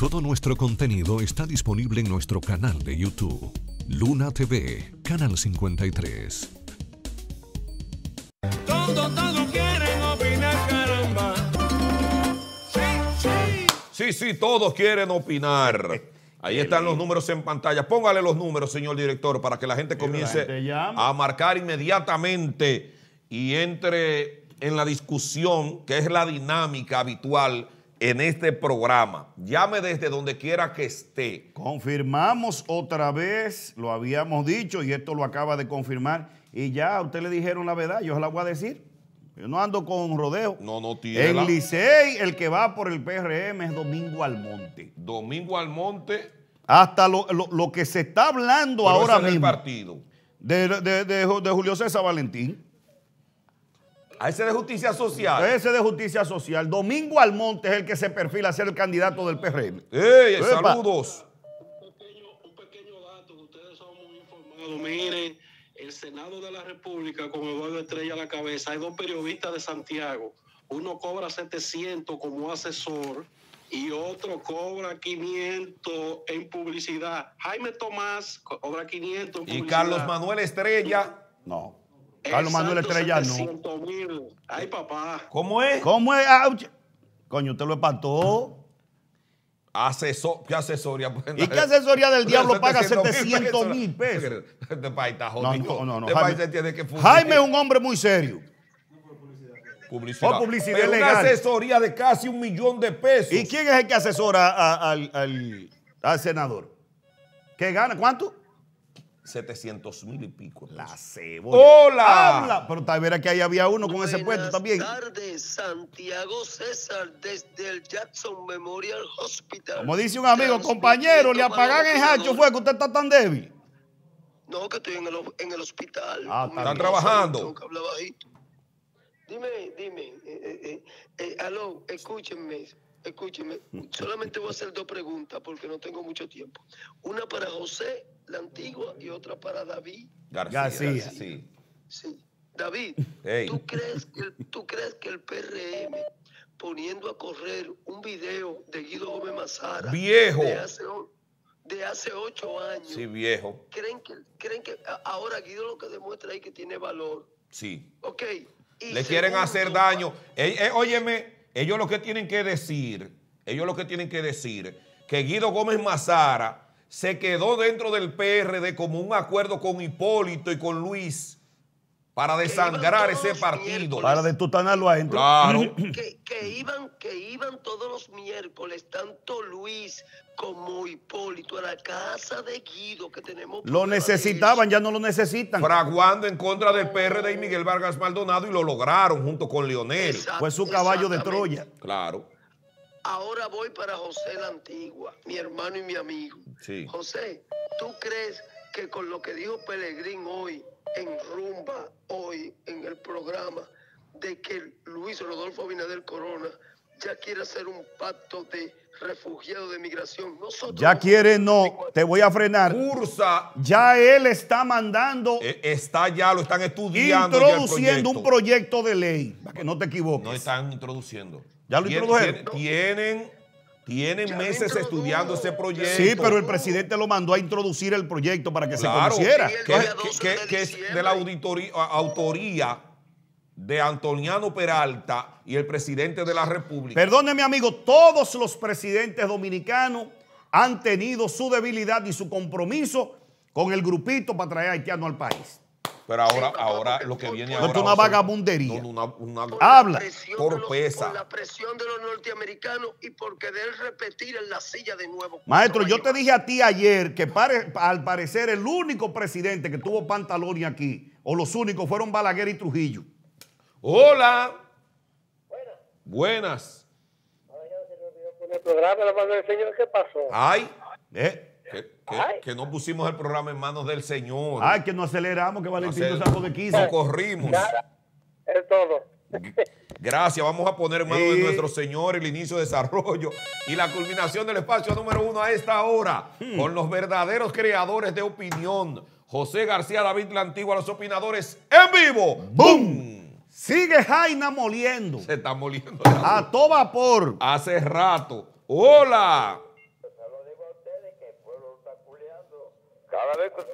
Todo nuestro contenido está disponible en nuestro canal de YouTube, Luna TV, Canal 53. Todo quieren opinar, caramba. Sí, todos quieren opinar. Ahí están los números en pantalla. Póngale los números, señor director, para que la gente comience a marcar inmediatamente y entre en la discusión, que es la dinámica habitual en este programa. Llame desde donde quiera que esté. Confirmamos otra vez, lo habíamos dicho y esto lo acaba de confirmar. Y ya a usted le dijeron la verdad, yo se la voy a decir. Yo no ando con rodeo. No tiene. En Licey, el que va por el PRM es Domingo Almonte. Domingo Almonte. Hasta lo que se está hablando pero ahora mismo. Es el partido. De Julio César Valentín. A ese de Justicia Social. Ese de Justicia Social. Domingo Almonte es el que se perfila a ser el candidato del PRM. ¡Ey, saludos! Un pequeño dato, que ustedes son muy informados. Miren, el Senado de la República, con Eduardo Estrella a la cabeza, hay dos periodistas de Santiago. Uno cobra 700 como asesor y otro cobra 500 en publicidad. Jaime Tomás cobra 500 en publicidad. Y Carlos Manuel Estrella, no. Carlos Manuel Estrella, no. Ay, papá. ¿Cómo es? Ah, coño, usted lo espantó. Asesor, ¿qué asesoría? ¿Y qué asesoría del diablo paga 700 mil pesos? Este país está jodido. No. Jaime es un hombre muy serio. Publicidad. Publicidad pero legal. Una asesoría de casi 1 millón de pesos. ¿Y quién es el que asesora al senador? ¿Qué gana? ¿Cuánto? 700 mil y pico. La cebolla. ¡Hola! Habla. Pero tal vez que ahí había uno con ese puesto también. Buenas tardes, Santiago César, desde el Jackson Memorial Hospital. Como dice un amigo, compañero, le apagan el hacho, fue que usted está tan débil. No, que estoy en el hospital. Están trabajando. Dime. Aló, escúchenme. Solamente voy a hacer 2 preguntas porque no tengo mucho tiempo. Una para José la Antigua y otra para David García. Sí. David, hey. ¿Tú crees que el PRM poniendo a correr un video de Guido Gómez Mazara viejo de hace 8 años? Sí, viejo. ¿Creen que ahora Guido lo que demuestra es que tiene valor? Sí. Ok. Le quieren hacer daño. Óyeme. Ellos lo que tienen que decir, que Guido Gómez Mazara se quedó dentro del PRD como un acuerdo con Hipólito y con Luis para desangrar ese partido. Para detutanarlo adentro. Claro. que iban todos los miércoles, tanto Luis como Hipólito, a la casa de Guido que tenemos. Lo necesitaban, ya no lo necesitan. Fraguando en contra del PRD y Miguel Vargas Maldonado y lo lograron junto con Leonel. Fue su caballo de Troya. Claro. Ahora voy para José la Antigua, mi hermano y mi amigo. Sí. José, ¿tú crees que con lo que dijo Pelegrín hoy, en Rumba, hoy, en el programa, de que Luis Rodolfo Abinader Corona ya quiere hacer un pacto de refugiados de migración? Nosotros ya quiere, no, te voy a frenar. Cursa. Ya él está mandando. Lo están estudiando. Introduciendo un proyecto de ley, para que no te equivoques. No están introduciendo. Ya lo introdujeron. Tienen meses estudiando ese proyecto. Sí, pero el presidente lo mandó a introducir el proyecto para que se conociera. Que es de la autoría de Antoniano Peralta y el presidente de la República. Perdóneme, amigo, todos los presidentes dominicanos han tenido su debilidad y su compromiso con el grupito para traer haitianos al país. Pero ahora lo que viene ahora... Es una vagabundería. Habla. Torpeza. Por la presión de los norteamericanos y por querer repetir en la silla de nuevo. Maestro, yo te dije a ti ayer que al parecer el único presidente que tuvo pantalones aquí, o los únicos, fueron Balaguer y Trujillo. ¡Hola! Buenas. ¿Qué pasó? ¡Ay! Que no pusimos el programa en manos del Señor. Ay, que no aceleramos, que Valentín no sacó de 15. No corrimos. Nada, es todo. Gracias, vamos a poner en manos de nuestro Señor el inicio, desarrollo y la culminación del espacio número 1 a esta hora, con los verdaderos creadores de opinión. José García, David la Antigua, los opinadores en vivo. ¡Bum! Sigue Jaina moliendo. Se está moliendo. A todo vapor. Hace rato. ¡Hola!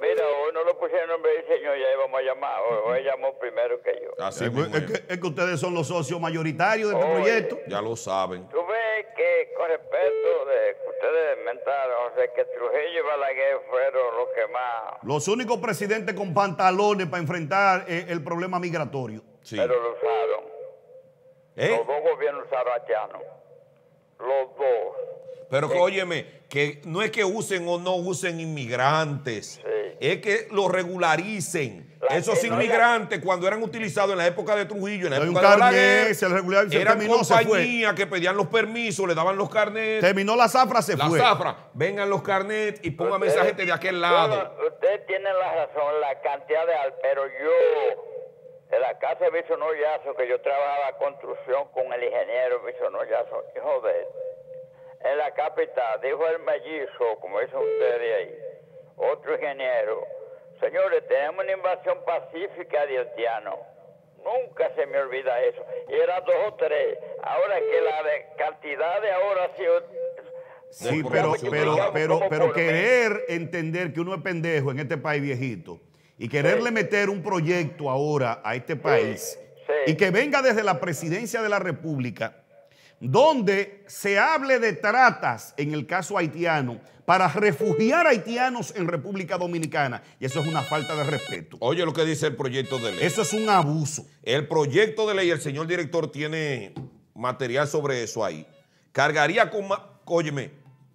Mira, uno lo pusieron en nombre del señor, ya íbamos a llamar. O él llamó primero que yo. Así pues, es que ustedes son los socios mayoritarios de este proyecto. Ya lo saben. Tú ves que, con respeto de que ustedes inventaron, o sea, que Trujillo y Balaguer fueron los que más... Los únicos presidentes con pantalones para enfrentar el problema migratorio. Sí. Pero lo usaron. Los dos gobiernos usaron a Chano. Los dos. Pero que, óyeme, que no es que usen o no usen inmigrantes, es que los regularicen. Esos inmigrantes, cuando eran utilizados en la época de Trujillo, en la época de Balaguer, eran compañías que pedían los permisos, le daban los carnets. Terminó la zafra, se fue. La zafra. Vengan los carnets y pongan mensajes de aquel lado. Ustedes tienen la razón, la cantidad de... Pero yo... De la casa de Bisonó Yazo, que yo trabajaba construcción con el ingeniero Bisonó Yazo, hijo de él. En la capital, dijo el mellizo, como dicen ustedes ahí, otro ingeniero, señores, tenemos una invasión pacífica de haitianos. Nunca se me olvida eso. Y eran 2 o 3. Ahora que la cantidad de ahora sí... Sí, pero querer entender que uno es pendejo en este país viejito y quererle meter un proyecto ahora a este país y que venga desde la presidencia de la República donde se hable de tratas en el caso haitiano para refugiar haitianos en República Dominicana. Y eso es una falta de respeto. Oye lo que dice el proyecto de ley. Eso es un abuso. El proyecto de ley, el señor director tiene material sobre eso ahí. Cargaría con,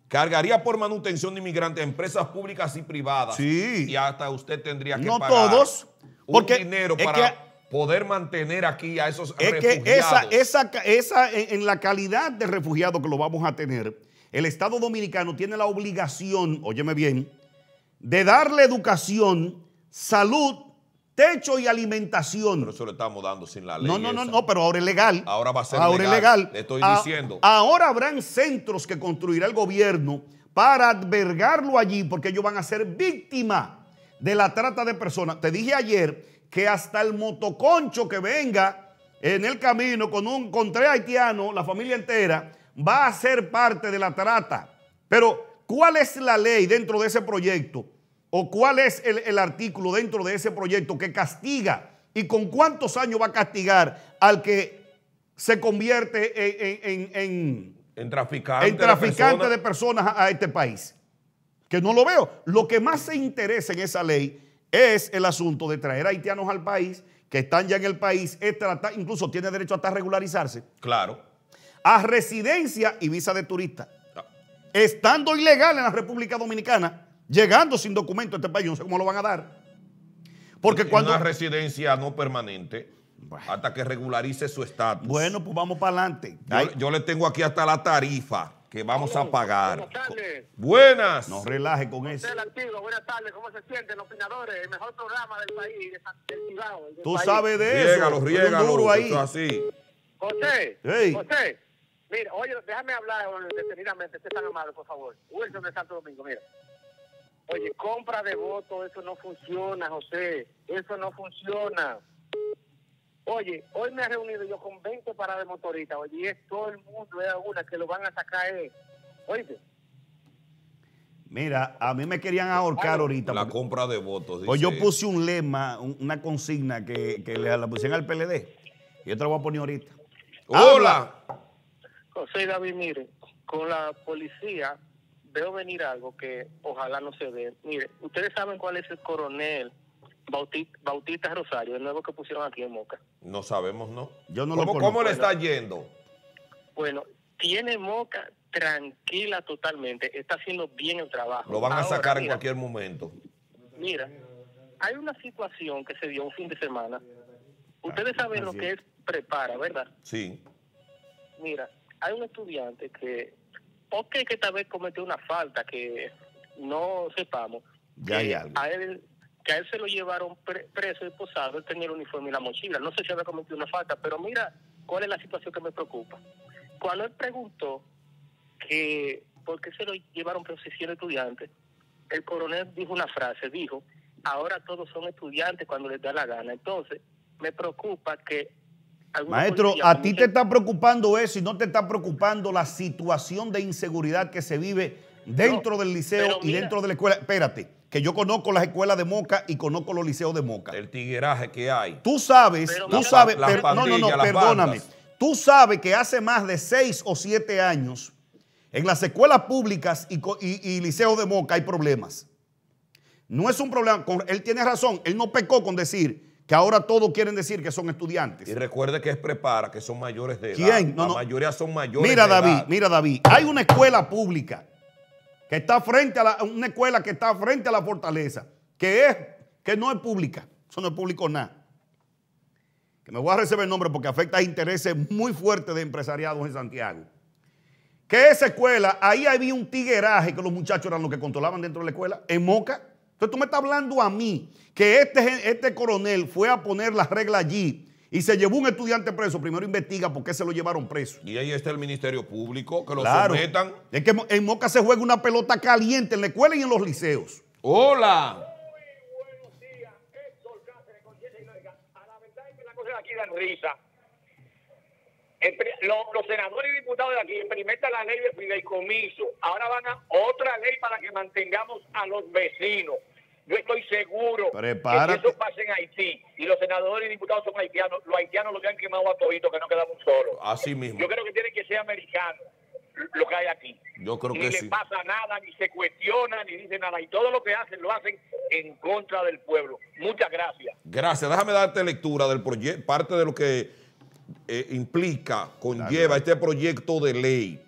cargaría por manutención de inmigrantes a empresas públicas y privadas. Sí. Y hasta usted tendría que pagar todos, porque un dinero para... poder mantener aquí a esos refugiados. Es que en la calidad de refugiado que lo vamos a tener, el Estado Dominicano tiene la obligación, óyeme bien, de darle educación, salud, techo y alimentación. Pero eso lo estamos dando sin la ley. No, pero ahora es legal. Ahora va a ser legal. Le estoy diciendo. Ahora habrán centros que construirá el gobierno para albergarlo allí, porque ellos van a ser víctimas de la trata de personas. Te dije ayer... que hasta el motoconcho que venga en el camino con 3 haitianos, la familia entera, va a ser parte de la trata. Pero, ¿cuál es la ley dentro de ese proyecto? ¿O cuál es el artículo dentro de ese proyecto que castiga? ¿Y con cuántos años va a castigar al que se convierte en traficante de personas a este país? Que no lo veo. Lo que más se interesa en esa ley es el asunto de traer haitianos al país, que están ya en el país, incluso tiene derecho hasta regularizarse. Claro. A residencia y visa de turista. No. Estando ilegal en la República Dominicana, llegando sin documento a este país, no sé cómo lo van a dar. Porque cuando... Una residencia no permanente, hasta que regularice su estatus. Bueno, pues vamos para adelante. Yo le tengo aquí hasta la tarifa que vamos a pagar. Buenas tardes. Buenas. No relaje con eso. José la Antigua, buenas tardes. ¿Cómo se sienten los opinadores? El mejor programa del país. Tú sabes de eso. Riégalo, duro ahí. Eso así. José, José, mira, oye, déjame hablar detenidamente. Usted está amable, por favor. Wilson de Santo Domingo, mira. Oye, compra de votos, eso no funciona, José. Eso no funciona. Oye, hoy me he reunido yo con 20 paradas de motoristas, oye, y es todo el mundo, es una que lo van a sacar, oye. Mira, a mí me querían ahorcar ahorita. La compra de votos. Dice. Hoy yo puse un lema, una consigna que la pusieron al PLD, y yo te la voy a poner ahorita. ¡Hola! José David, mire, con la policía veo venir algo que ojalá no se vea. Mire, ustedes saben cuál es el coronel Bautista Rosario, el nuevo que pusieron aquí en Moca. No sabemos, ¿no? Yo no lo conozco. ¿Cómo le está yendo? Bueno, tiene Moca tranquila totalmente. Está haciendo bien el trabajo. Lo van a sacar en cualquier momento. Mira, hay una situación que se dio un fin de semana. Ustedes saben lo que es prepara, ¿verdad? Sí. Mira, hay un estudiante que... que tal vez cometió una falta que no sepamos. Ya hay algo. Que a él se lo llevaron preso y posado, él tenía el uniforme y la mochila. No sé si había cometido una falta, pero mira cuál es la situación que me preocupa. Cuando él preguntó que por qué se lo llevaron preso si era estudiante, el coronel dijo una frase, dijo, ahora todos son estudiantes cuando les da la gana. Entonces, me preocupa que... Maestro, a ti te está preocupando eso y no te está preocupando la situación de inseguridad que se vive dentro del liceo y dentro de la escuela. Espérate, que yo conozco las escuelas de Moca y conozco los liceos de Moca. El tigueraje que hay. Tú sabes, no, perdóname. Tú sabes que hace más de 6 o 7 años en las escuelas públicas y liceos de Moca hay problemas. No es un problema, él tiene razón, él no pecó con decir que ahora todos quieren decir que son estudiantes. Y recuerde que es prepara, que son mayores de edad. ¿Quién? No, la mayoría son mayores de edad. Mira David, hay una escuela pública que está frente a una escuela que está frente a la fortaleza, que no es pública, eso no es público nada. Que me voy a reservar el nombre porque afecta a intereses muy fuertes de empresariados en Santiago. Que esa escuela, ahí había un tigueraje que los muchachos eran los que controlaban dentro de la escuela, en Moca. Entonces tú me estás hablando a mí que este coronel fue a poner las reglas allí y se llevó un estudiante preso. Primero investiga por qué se lo llevaron preso. Y ahí está el Ministerio Público, que lo sometan. Es que en Moca se juega una pelota caliente en la escuela y en los liceos. ¡Hola! Muy buenos días, Héctor Cáceres, Conciencia y Lógica. A la verdad es que las cosas aquí dan risa. Los senadores y diputados de aquí experimentan la ley de fideicomiso. Ahora van a otra ley para que mantengamos a los vecinos. Yo estoy seguro que eso pasa en Haití. Y los senadores y diputados son haitianos. Los haitianos los han quemado a toditos, que no quedaba un solo. Así mismo. Yo creo que tiene que ser americano lo que hay aquí. Yo creo que sí. Ni le pasa nada, ni se cuestiona, ni dice nada. Y todo lo que hacen, lo hacen en contra del pueblo. Muchas gracias. Gracias. Déjame darte lectura del proyecto, parte de lo que implica, conlleva este proyecto de ley.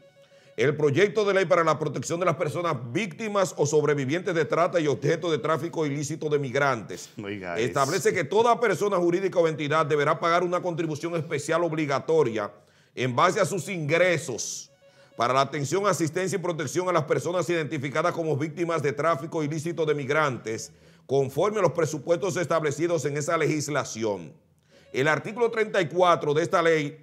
El proyecto de ley para la protección de las personas víctimas o sobrevivientes de trata y objeto de tráfico ilícito de migrantes. Oiga, establece que toda persona jurídica o entidad deberá pagar una contribución especial obligatoria en base a sus ingresos para la atención, asistencia y protección a las personas identificadas como víctimas de tráfico ilícito de migrantes, conforme a los presupuestos establecidos en esa legislación. El artículo 34 de esta ley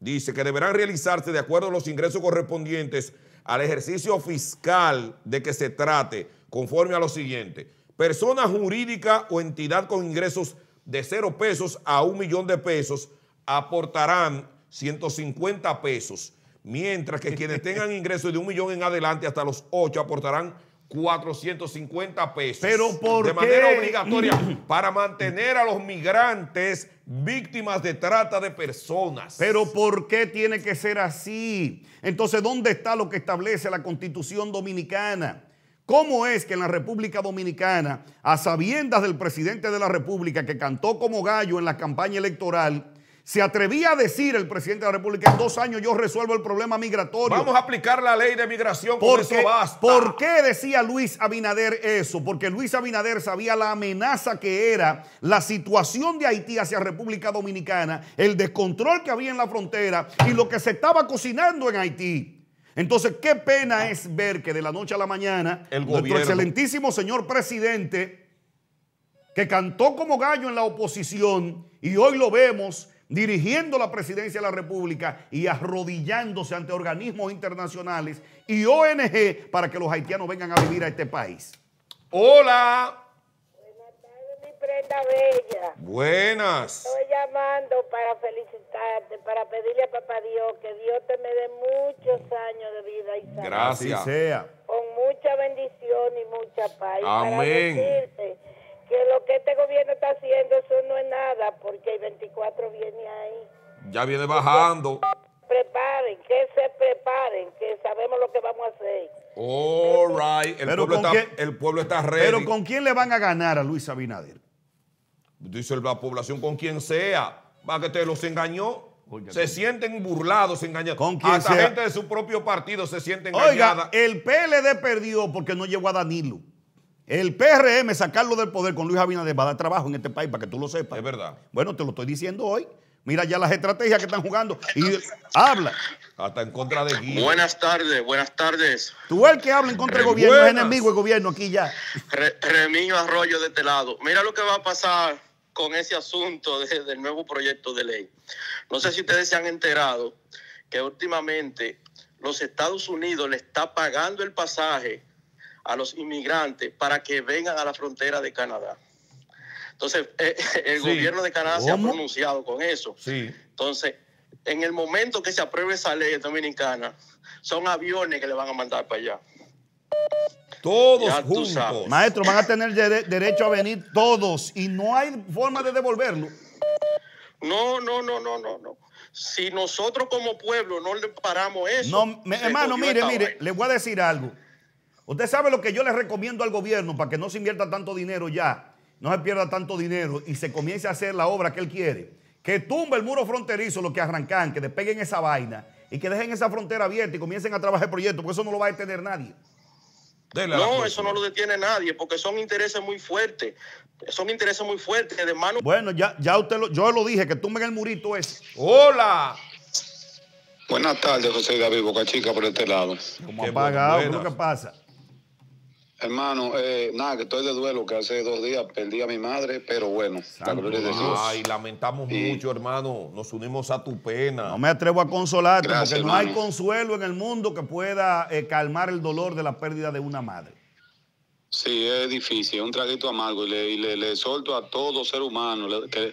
dice que deberán realizarse de acuerdo a los ingresos correspondientes al ejercicio fiscal de que se trate, conforme a lo siguiente. Persona jurídica o entidad con ingresos de 0 pesos a 1 millón de pesos aportarán 150 pesos, mientras que quienes tengan ingresos de 1 millón en adelante hasta los 8 aportarán 450 pesos. ¿Pero por qué? De manera obligatoria para mantener a los migrantes víctimas de trata de personas. ¿Pero por qué tiene que ser así? Entonces, ¿dónde está lo que establece la Constitución Dominicana? ¿Cómo es que en la República Dominicana, a sabiendas del presidente de la República que cantó como gallo en la campaña electoral, se atrevía a decir el presidente de la República, en 2 años yo resuelvo el problema migratorio? Vamos a aplicar la ley de migración, con eso basta. ¿Por qué decía Luis Abinader eso? Porque Luis Abinader sabía la amenaza que era la situación de Haití hacia República Dominicana, el descontrol que había en la frontera y lo que se estaba cocinando en Haití. Entonces, qué pena es ver que de la noche a la mañana, nuestro excelentísimo señor presidente, que cantó como gallo en la oposición, y hoy lo vemos dirigiendo la presidencia de la República y arrodillándose ante organismos internacionales y ONG para que los haitianos vengan a vivir a este país. ¡Hola! Buenas tardes, mi prenda bella. Buenas. Estoy llamando para felicitarte, para pedirle a papá Dios que Dios te me dé muchos años de vida y salud. Gracias. Así sea. Con mucha bendición y mucha paz. Amén. Para decirte que lo que este gobierno está haciendo, eso no es nada, porque el 24 viene ahí. Ya viene bajando. Preparen, que se preparen, que sabemos lo que vamos a hacer. All right. El pueblo está ready. Pero ¿con quién le van a ganar a Luis Abinader? Dice la población, con quien sea. Va que te los engañó. Oiga, se sienten burlados, engañados. ¿Con quién hasta sea? Gente de su propio partido se siente engañada. Oiga, el PLD perdió porque no llegó a Danilo. El PRM, sacarlo del poder con Luis Abinader, va a dar trabajo en este país, para que tú lo sepas. Es verdad. Bueno, te lo estoy diciendo hoy. Mira ya las estrategias que están jugando. Y habla. Hasta en contra de Guido. Buenas tardes, buenas tardes. Tú el que habla en contra del gobierno, es enemigo del gobierno aquí ya. Remillo Arroyo de este lado. Mira lo que va a pasar con ese asunto del nuevo proyecto de ley. No sé si ustedes se han enterado que últimamente los Estados Unidos le está pagando el pasaje a los inmigrantes para que vengan a la frontera de Canadá. Entonces, el gobierno de Canadá se ha pronunciado con eso. Sí. Entonces, en el momento que se apruebe esa ley dominicana, son aviones que le van a mandar para allá. Todos juntos. Maestro, van a tener derecho a venir todos y no hay forma de devolverlo. No. Si nosotros como pueblo no le paramos eso... No, hermano, mire, le voy a decir algo. Usted sabe lo que yo le recomiendo al gobierno para que no se invierta tanto dinero ya, no se pierda tanto dinero y se comience a hacer la obra que él quiere. Que tumbe el muro fronterizo, lo que arrancan, que despeguen esa vaina y que dejen esa frontera abierta y comiencen a trabajar proyectos, porque eso no lo va a detener nadie. No, eso no lo detiene nadie, porque son intereses muy fuertes. Son intereses muy fuertes, hermano. Bueno, ya usted yo lo dije, que tumben el murito ese. ¡Hola! Buenas tardes, José David, Boca Chica por este lado. Como apagado, ¿qué es lo que pasa? Hermano, nada, que estoy de duelo, que hace 2 días perdí a mi madre, pero bueno, la gloria de Dios. Ay, lamentamos mucho, hermano, nos unimos a tu pena. No me atrevo a consolarte, gracias, porque hermano, no hay consuelo en el mundo que pueda calmar el dolor de la pérdida de una madre. Sí, es difícil, es un traguito amargo, y le exhorto a todo ser humano, que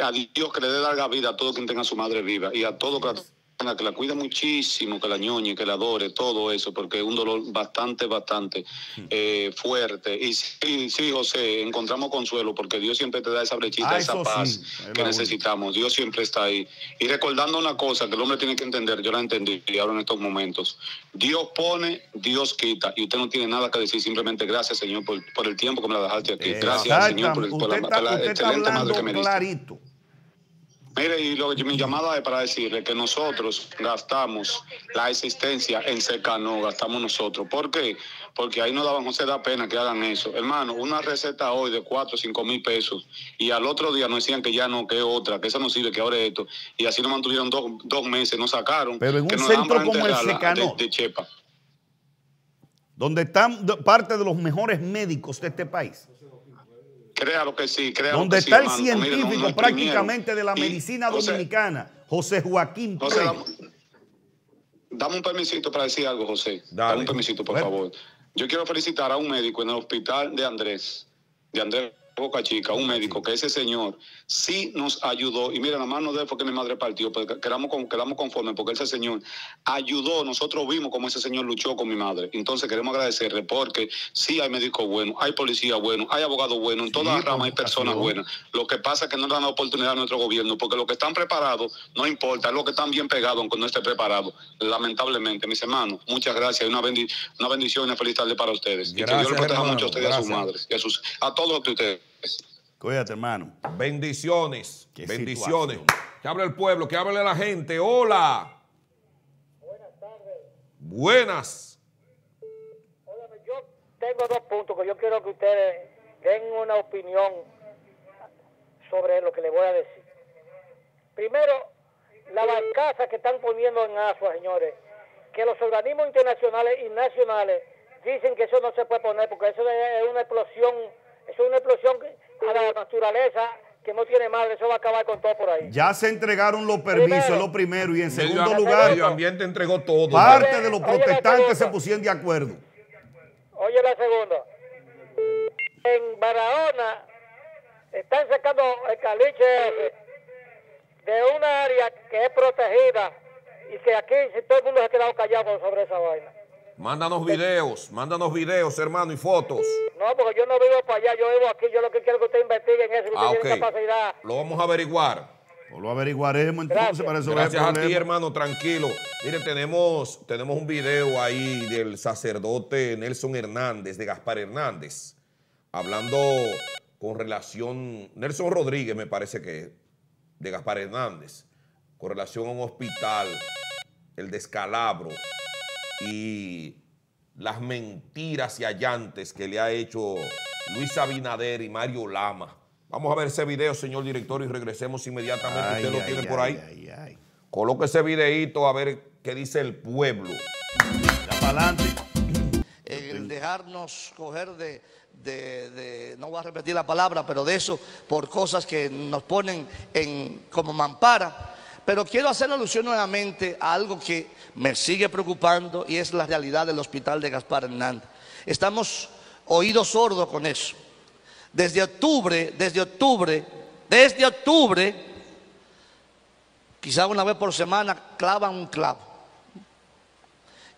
a Dios que le dé larga vida a todo quien tenga a su madre viva, y a todo que la cuida muchísimo, que la ñoñe, que la adore, todo eso, porque es un dolor bastante fuerte. Y sí, José, encontramos consuelo, porque Dios siempre te da esa brechita, esa paz que necesitamos. Dios siempre está ahí. Y recordando una cosa que el hombre tiene que entender, yo la entendí ahora en estos momentos. Dios pone, Dios quita. Y usted no tiene nada que decir, simplemente gracias, Señor, por el tiempo que me la dejaste aquí. Gracias, Señor, por la excelente madre que me diste. Mire, y mi llamada es para decirle que nosotros gastamos la existencia en Secano, gastamos nosotros. ¿Por qué? Porque ahí nos daban, José, da pena que hagan eso. Hermano, una receta hoy de 4 o 5 mil pesos y al otro día nos decían que ya no, que otra, que esa no sirve, que ahora es esto. Y así nos mantuvieron 2 meses, nos sacaron. Pero en un centro como el Secano, de Chepa, donde están parte de los mejores médicos de este país. Créalo que sí, créalo que sí. Donde está el científico prácticamente de la medicina dominicana, José Joaquín Pérez. Dame un permisito para decir algo, José. Dame un permisito, por favor. Yo quiero felicitar a un médico en el hospital de Andrés Boca Chica, un médico que ese señor sí nos ayudó. Y mira, nada más no de porque mi madre partió, pero quedamos conformes porque ese señor ayudó. Nosotros vimos cómo ese señor luchó con mi madre. Entonces queremos agradecerle porque sí hay médicos buenos, hay policías buenos, hay abogados buenos, en todas las ramas hay personas buenas. Lo que pasa es que no le dan la oportunidad a nuestro gobierno porque los que están preparados no importa, los que están bien pegados aunque no esté preparado. Lamentablemente, mis hermanos, muchas gracias. Una bendición y una feliz tarde para ustedes. Gracias, y que Dios les proteja mucho a ustedes, a sus madres y a todos ustedes. Cuídate, hermano. Bendiciones. Bendiciones. Que hable el pueblo, que hable la gente. Hola. Buenas tardes. Buenas. Hola, yo tengo 2 puntos que yo quiero que ustedes den una opinión sobre lo que les voy a decir. Primero, la barcaza que están poniendo en Asua, señores, que los organismos internacionales y nacionales dicen que eso no se puede poner porque eso es una explosión. Eso es una explosión a la naturaleza que no tiene madre. Eso va a acabar con todo por ahí. Ya se entregaron los permisos, es lo primero. Y en segundo lugar, el medio ambiente entregó todo. Parte de los protestantes se pusieron de acuerdo. Oye, la segunda. En Barahona están sacando el caliche de una área que es protegida y que aquí todo el mundo se ha quedado callado sobre esa vaina. Mándanos videos, hermano, y fotos. No, porque yo no vivo para allá, yo vivo aquí. Yo lo que quiero es que usted investigue en eso, que tiene capacidad. Lo vamos a averiguar. O lo averiguaremos entonces para resolver el problema. Gracias a ti, hermano, tranquilo. Mire, tenemos un video ahí del sacerdote Nelson Hernández, de Gaspar Hernández, hablando con relación, Nelson Rodríguez me parece que es, de Gaspar Hernández, con relación a un hospital, el descalabro y las mentiras y allantes que le ha hecho Luis Abinader y Mario Lama. Vamos a ver ese video, señor director, y regresemos inmediatamente. Usted lo tiene por ahí. Coloque ese videito a ver qué dice el pueblo. Adelante. El dejarnos coger de, no voy a repetir la palabra, pero de eso, por cosas que nos ponen como mampara. Pero quiero hacer alusión nuevamente a algo que me sigue preocupando y es la realidad del hospital de Gaspar Hernández. Estamos oídos sordos con eso. Desde octubre, quizá una vez por semana, clavan un clavo.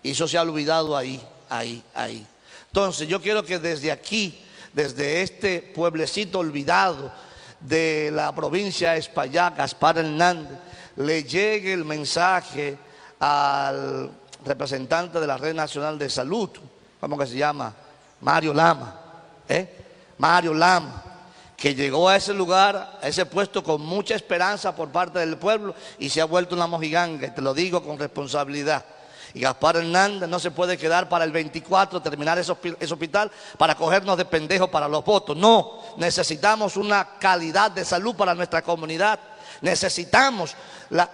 Y eso se ha olvidado ahí. Entonces, yo quiero que desde aquí, desde este pueblecito olvidado de la provincia de España, Gaspar Hernández, le llegue el mensaje al representante de la Red Nacional de Salud, ¿cómo que se llama? Mario Lama, Mario Lama, que llegó a ese lugar, a ese puesto con mucha esperanza por parte del pueblo y se ha vuelto una mojiganga, te lo digo con responsabilidad. Y Gaspar Hernández no se puede quedar para el 24, terminar ese hospital para cogernos de pendejos para los votos. No, necesitamos una calidad de salud para nuestra comunidad. Necesitamos,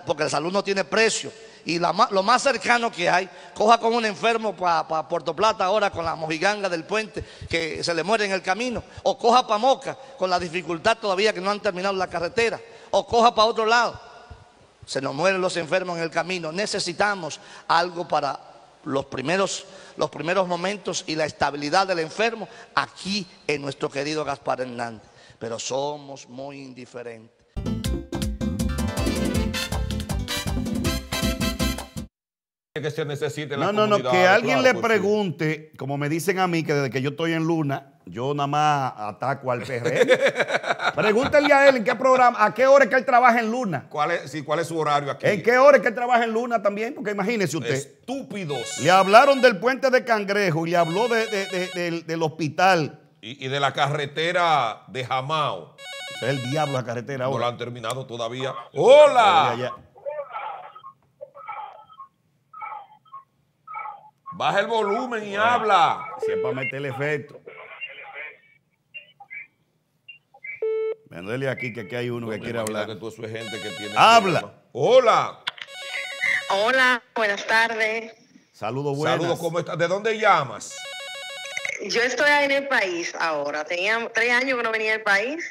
porque la salud no tiene precio. Y lo más cercano que hay, coja con un enfermo para Puerto Plata ahora con la mojiganga del puente que se le muere en el camino, o coja para Moca con la dificultad todavía que no han terminado la carretera, o coja para otro lado, se nos mueren los enfermos en el camino. Necesitamos algo para los primeros momentos y la estabilidad del enfermo aquí en nuestro querido Gaspar Hernández, pero somos muy indiferentes. Que se necesite la comunidad, que alguien claro, le pregunte, como me dicen a mí, que desde que yo estoy en Luna, yo nada más ataco al PRM. Pregúntenle a él en qué programa, a qué hora es que él trabaja en Luna. ¿Cuál es su horario aquí? ¿En qué hora es que él trabaja en Luna también? Porque imagínese usted. Estúpidos. Le hablaron del puente de Cangrejo, le habló del hospital. Y de la carretera de Jamao. Es el diablo la carretera ahora. No la han terminado todavía. ¡Hola! Hola. Baja el volumen y habla. Siempre para meter el efecto. Vendele aquí que aquí hay uno que quiere hablar. Que tú es gente que tiene ¡habla! ¡Hola! Hola, buenas tardes. Saludos, buenas. Saludos, ¿cómo estás? ¿De dónde llamas? Yo estoy en el país ahora. Tenía 3 años que no venía al país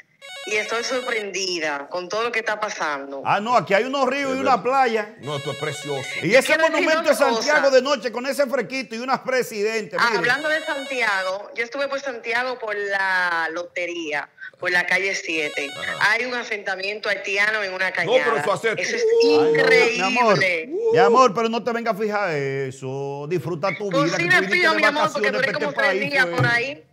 y estoy sorprendida con todo lo que está pasando. Ah, no, aquí hay unos ríos y una playa. No, esto es precioso. Y ese monumento de Santiago de noche con ese fresquito y unas presidentes. Ah, hablando de Santiago, yo estuve por Santiago por la lotería, por la calle 7. Ajá. Hay un asentamiento haitiano en una cañada. No, pero eso hace... Eso es increíble. Ay, no, mi amor, pero no te vengas a fijar eso. Disfruta tu vida. Pues sí me pido, mi amor, porque duré como 3 días por ahí.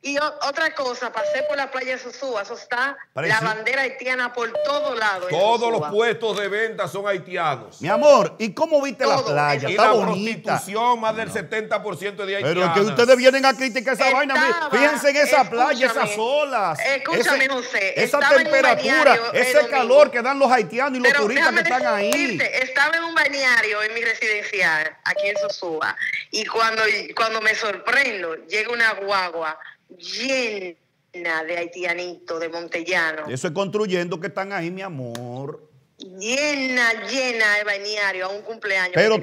Y otra cosa, pasé por la playa de Sosúa, eso está la bandera haitiana por todos lados. Todos los puestos de venta son haitianos. Mi amor, ¿y cómo viste la playa? Está bonita. La prostitución, más del 70% de haitianos. Pero es que ustedes vienen a criticar esa vaina. Fíjense en esa playa, esas olas. Escúchame, José. Esa temperatura, ese calor que dan los haitianos y los turistas que están ahí. Estaba en un balneario en mi residencial, aquí en Sosúa, y cuando me sorprendo, llega una guagua llena de haitianitos, de montellanos. Eso es construyendo que están ahí, mi amor. Llena de balneario a un cumpleaños. Pero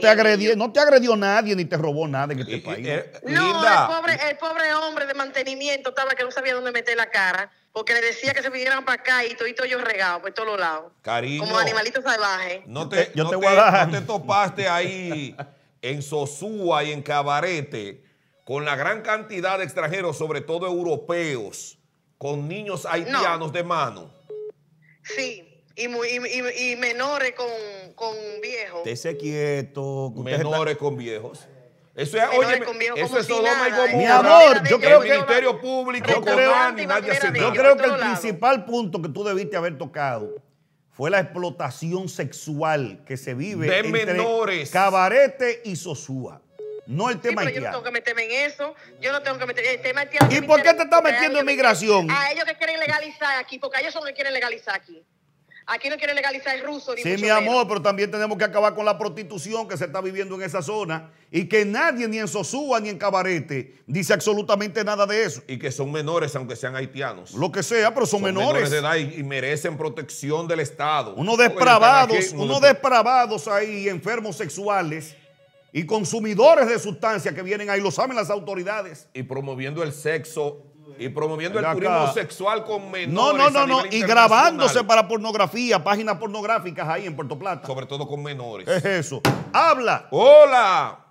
no te agredió nadie ni te robó nada en este país. No, el pobre hombre de mantenimiento estaba que no sabía dónde meter la cara, porque le decía que se vinieran para acá y todo yo regado por todos lados. Cariño. Como animalitos salvajes. No te topaste ahí en Sosúa y en Cabarete con la gran cantidad de extranjeros, sobre todo europeos, con niños haitianos de mano. Sí, y menores con viejos. Tese quieto. Menores con viejos. Eso es, oye, eso es Sodoma y Gomorra. Mi amor, yo creo que el Ministerio Público, yo creo que el principal punto que tú debiste haber tocado fue la explotación sexual que se vive de entre menores. Cabarete y Sosúa. No el tema haitiano. Yo no tengo que meterme en eso. Yo no tengo que meterme en el tema haitiano. ¿Y por qué te estás metiendo en migración? A ellos que quieren legalizar aquí, porque a ellos son los que quieren legalizar aquí. Aquí no quieren legalizar el ruso. Ni sí, mi amor, pero también tenemos que acabar con la prostitución que se está viviendo en esa zona y que nadie, ni en Sosúa ni en Cabarete, dice absolutamente nada de eso. Y que son menores, aunque sean haitianos. Lo que sea, pero son menores. Menores de edad y merecen protección del Estado. Unos despravados ahí, enfermos sexuales y consumidores de sustancias que vienen ahí, lo saben las autoridades. Y promoviendo el sexo, y promoviendo el turismo sexual con menores. No, y grabándose para pornografía, páginas pornográficas ahí en Puerto Plata. Sobre todo con menores. Es eso. ¡Habla! ¡Hola!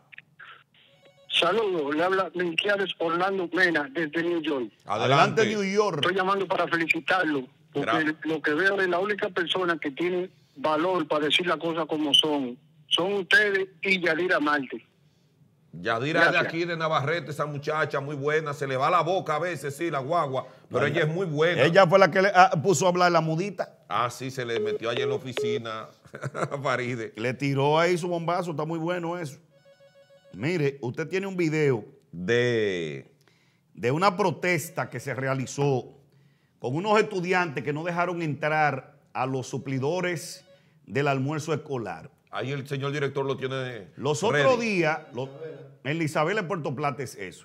Saludos, le habla Melquiades Orlando Mena desde New York. Adelante, New York. Estoy llamando para felicitarlo, porque lo que veo es la única persona que tiene valor para decir las cosas como son. Son ustedes y Yadira Marte. Yadira de aquí, de Navarrete, esa muchacha muy buena, se le va la boca a veces, sí, la guagua, pero bueno, ella es muy buena. Ella fue la que le puso a hablar la mudita. Ah, sí, se le metió ayer en la oficina a Faride. Le tiró ahí su bombazo, está muy bueno eso. Mire, usted tiene un video de una protesta que se realizó con unos estudiantes que no dejaron entrar a los suplidores del almuerzo escolar. Ahí el señor director lo tiene. Los otros días, en La Isabela de Puerto Plata es eso.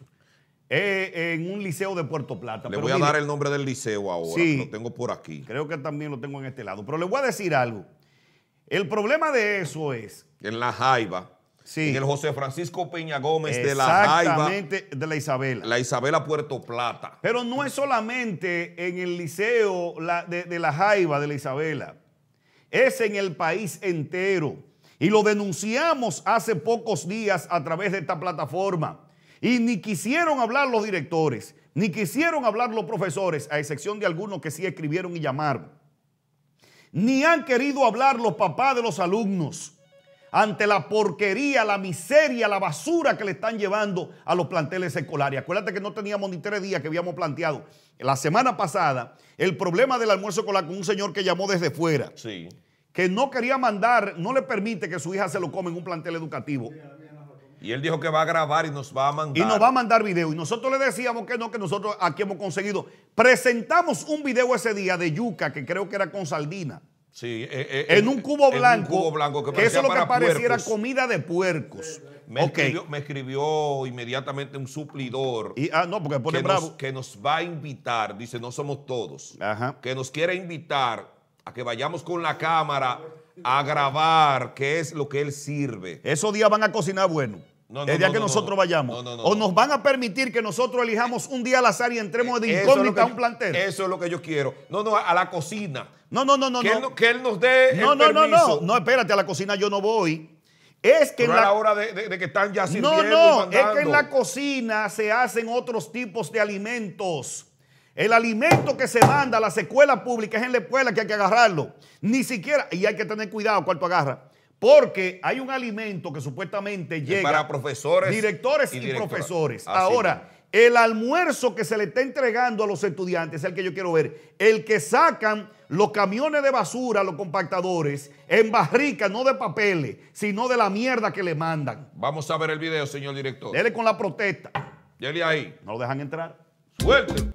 En un liceo de Puerto Plata. Le voy a dar el nombre del liceo ahora, sí, que lo tengo por aquí. Creo que también lo tengo en este lado. Pero le voy a decir algo. El problema de eso es... En la Jaiba, sí, en el José Francisco Peña Gómez de la Jaiba. Exactamente, de La Isabela. La Isabela Puerto Plata. Pero no es solamente en el liceo de la Jaiba de La Isabela. Es en el país entero. Y lo denunciamos hace pocos días a través de esta plataforma. Y ni quisieron hablar los directores, ni quisieron hablar los profesores, a excepción de algunos que sí escribieron y llamaron. Ni han querido hablar los papás de los alumnos ante la porquería, la miseria, la basura que le están llevando a los planteles escolares. Acuérdate que no teníamos ni 3 días que habíamos planteado la semana pasada el problema del almuerzo escolar con un señor que llamó desde fuera. Sí. Que no quería mandar, no le permite que su hija se lo come en un plantel educativo. Y él dijo que va a grabar y nos va a mandar. Y nos va a mandar video. Y nosotros le decíamos que no, que nosotros aquí hemos conseguido. Presentamos un video ese día de yuca, que creo que era con sardina. Sí. En un cubo blanco. Un cubo blanco que eso es lo que pareciera comida de puercos. Me escribió inmediatamente un suplidor. Y, no, porque pone bravo. Que nos va a invitar, dice, no somos todos. Ajá. Que nos quiere invitar a que vayamos con la cámara a grabar qué es lo que él sirve. Esos días van a cocinar bueno. El día que nosotros vayamos. O nos van a permitir que nosotros elijamos un día al azar y entremos de incógnita a un plantel. Eso es lo que yo quiero. No, no, a la cocina. Que él nos dé el permiso. No, espérate, a la cocina yo no voy. Es que a la hora de que están ya sirviendo. No, no, es que en la cocina se hacen otros tipos de alimentos. El alimento que se manda a las escuelas públicas es en la escuela que hay que agarrarlo. Ni siquiera, y hay que tener cuidado cuál tú agarras, porque hay un alimento que supuestamente llega para profesores, directores y profesores. Ahora, el almuerzo que se le está entregando a los estudiantes es el que yo quiero ver. El que sacan los camiones de basura, los compactadores, en barricas, no de papeles, sino de la mierda que le mandan. Vamos a ver el video, señor director. Dele con la protesta. Dele ahí. No lo dejan entrar. Suelten.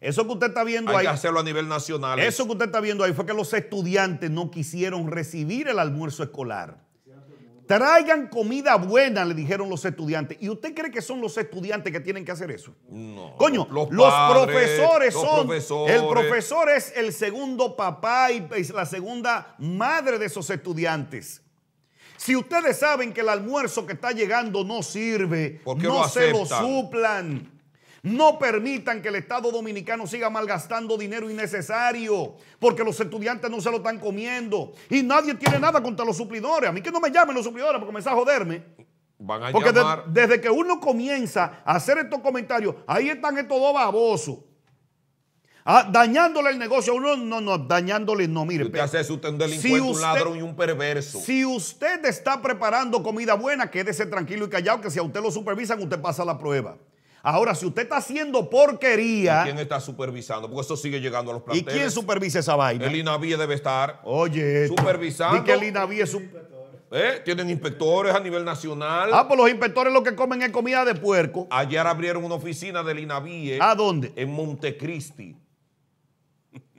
Eso que usted está viendo ahí. Hay que hacerlo a nivel nacional. Eso que usted está viendo ahí fue que los estudiantes no quisieron recibir el almuerzo escolar. Traigan comida buena, le dijeron los estudiantes. ¿Y usted cree que son los estudiantes que tienen que hacer eso? No. Coño, los padres, los profesores. El profesor es el segundo papá y la segunda madre de esos estudiantes. Si ustedes saben que el almuerzo que está llegando no sirve, no se lo suplan. No permitan que el Estado Dominicano siga malgastando dinero innecesario, porque los estudiantes no se lo están comiendo. Y nadie tiene nada contra los suplidores. A mí que no me llamen los suplidores, porque me está a joderme. Van a porque desde que uno comienza a hacer estos comentarios, ahí están estos dos babosos. Dañándole el negocio a uno, dañándole no, mire. Usted hace usted un delincuente, un ladrón y un perverso. Si usted está preparando comida buena, quédese tranquilo y callado, que si a usted lo supervisan, usted pasa la prueba. Ahora, si usted está haciendo porquería... ¿Y quién está supervisando? Porque eso sigue llegando a los planteles. ¿Y quién supervisa esa vaina? El INABIE debe estar supervisando. ¿Y que el INABIE tienen inspectores a nivel nacional? Ah, pues los inspectores lo que comen es comida de puerco. Ayer abrieron una oficina del INABIE. ¿A dónde? En Montecristi.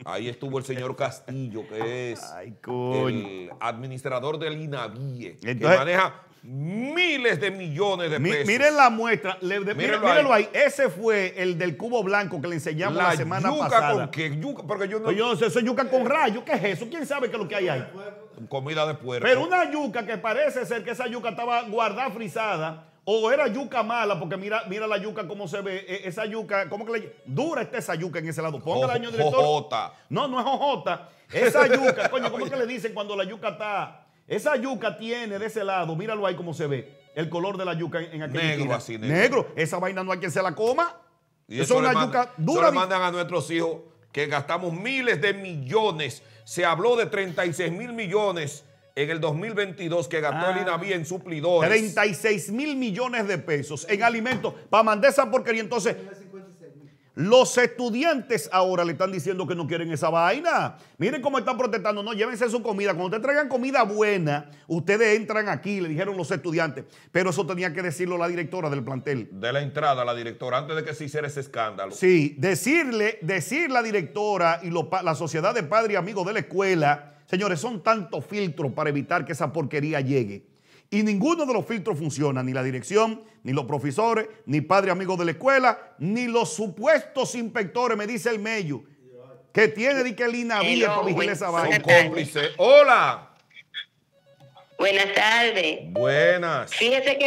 Ahí estuvo el señor Castillo, que es el administrador del INABIE, entonces, que maneja miles de millones de pesos. Miren la muestra, mírenlo ahí. Ese fue el del cubo blanco que le enseñamos la semana pasada. ¿Yuca con qué? Yuca, porque yo no... Pues yo no sé, eso es yuca con rayos, ¿qué es eso? ¿Quién sabe qué es lo que hay ahí? Comida de puerco. Pero una yuca que parece ser que esa yuca estaba guardada, frisada, o era yuca mala, porque mira la yuca cómo se ve. Esa yuca, ¿cómo que le... Dura está esa yuca en ese lado? Póngala, señor director. Jojota. No, no es jojota. Esa yuca, coño, ¿cómo es que le dicen cuando la yuca está...? Esa yuca tiene de ese lado, míralo ahí cómo se ve, el color de la yuca en aquel negro, así, negro. Negro, esa vaina no hay quien se la coma. Y eso es una yuca dura. Eso le mandan a nuestros hijos que gastamos miles de millones. Se habló de 36,000 millones en el 2022 que gastó el INABIE en suplidores. 36,000 millones de pesos en alimentos para mandar esa porquería. Entonces... Los estudiantes ahora le están diciendo que no quieren esa vaina. Miren cómo están protestando. No, llévense su comida. Cuando ustedes traigan comida buena, ustedes entran aquí, le dijeron los estudiantes. Pero eso tenía que decirlo la directora del plantel. De la entrada, la directora, antes de que se hiciera ese escándalo. Sí, decir la directora y la sociedad de padres y amigos de la escuela, señores, son tantos filtros para evitar que esa porquería llegue. Y ninguno de los filtros funciona, ni la dirección, ni los profesores, ni padres amigos de la escuela, ni los supuestos inspectores, me dice el mello, que tiene de que el INABIE para vigilar esa vaina. Cómplice. Hola. Buenas tardes. Buenas. Fíjense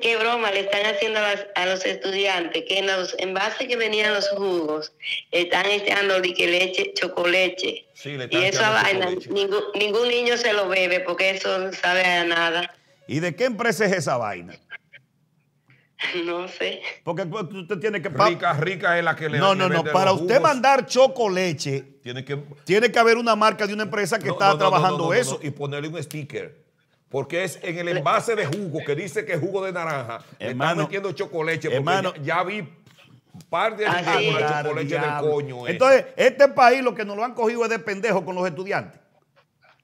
qué broma le están haciendo a los estudiantes, que en los envases que venían los jugos, están echando leche, chocoleche. Sí, y eso a vaina, ningún niño se lo bebe porque eso no sabe a nada. ¿Y de qué empresa es esa vaina? No sé. Porque usted tiene que... Rica es la que le... No, para usted mandar chocoleche, tiene que haber una marca de una empresa que está trabajando eso. Y ponerle un sticker. Porque es en el envase de jugo que dice que es jugo de naranja. Hermano, están metiendo chocoleche. Hermano, ya vi un par de chocoleche del coño. Entonces, este país lo que nos lo han cogido es de pendejo con los estudiantes.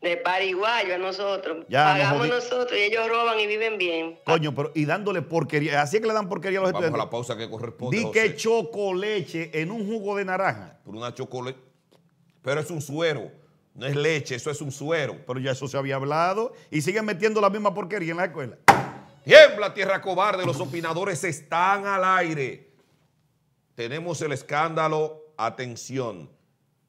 De pariguayo a nosotros. Pagamos nosotros y ellos roban y viven bien. Coño, pero y dándole porquería. Así es que le dan porquería a los estudiantes. Vamos a la pausa que corresponde. Di que chocoleche en un jugo de naranja. Por una chocolate. Pero es un suero. No es leche, eso es un suero. Pero ya eso se había hablado y siguen metiendo la misma porquería en la escuela. Tiembla, tierra cobarde, los opinadores están al aire. Tenemos el escándalo, atención,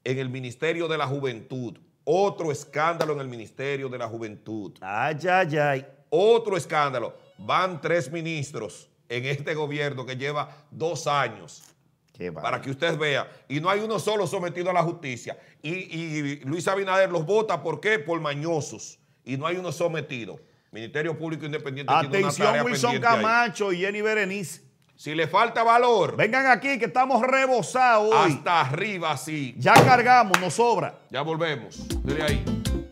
en el Ministerio de la Juventud. Otro escándalo en el Ministerio de la Juventud. Ay, ay, ay. Otro escándalo. Van 3 ministros en este gobierno que lleva 2 años. Para que usted vea. Y no hay uno solo sometido a la justicia. Y Luis Abinader los vota, ¿por qué? Por mañosos. Y no hay uno sometido. Ministerio Público Independiente. Atención, Wilson Camacho y Jenny Berenice. Si le falta valor. Vengan aquí que estamos rebosados hoy. Hasta arriba, sí. Ya cargamos, nos sobra. Ya volvemos. Dele ahí.